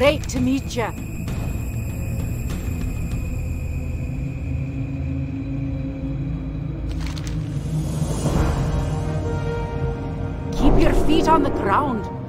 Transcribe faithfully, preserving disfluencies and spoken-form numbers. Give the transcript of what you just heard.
Great to meet you. Keep your feet on the ground.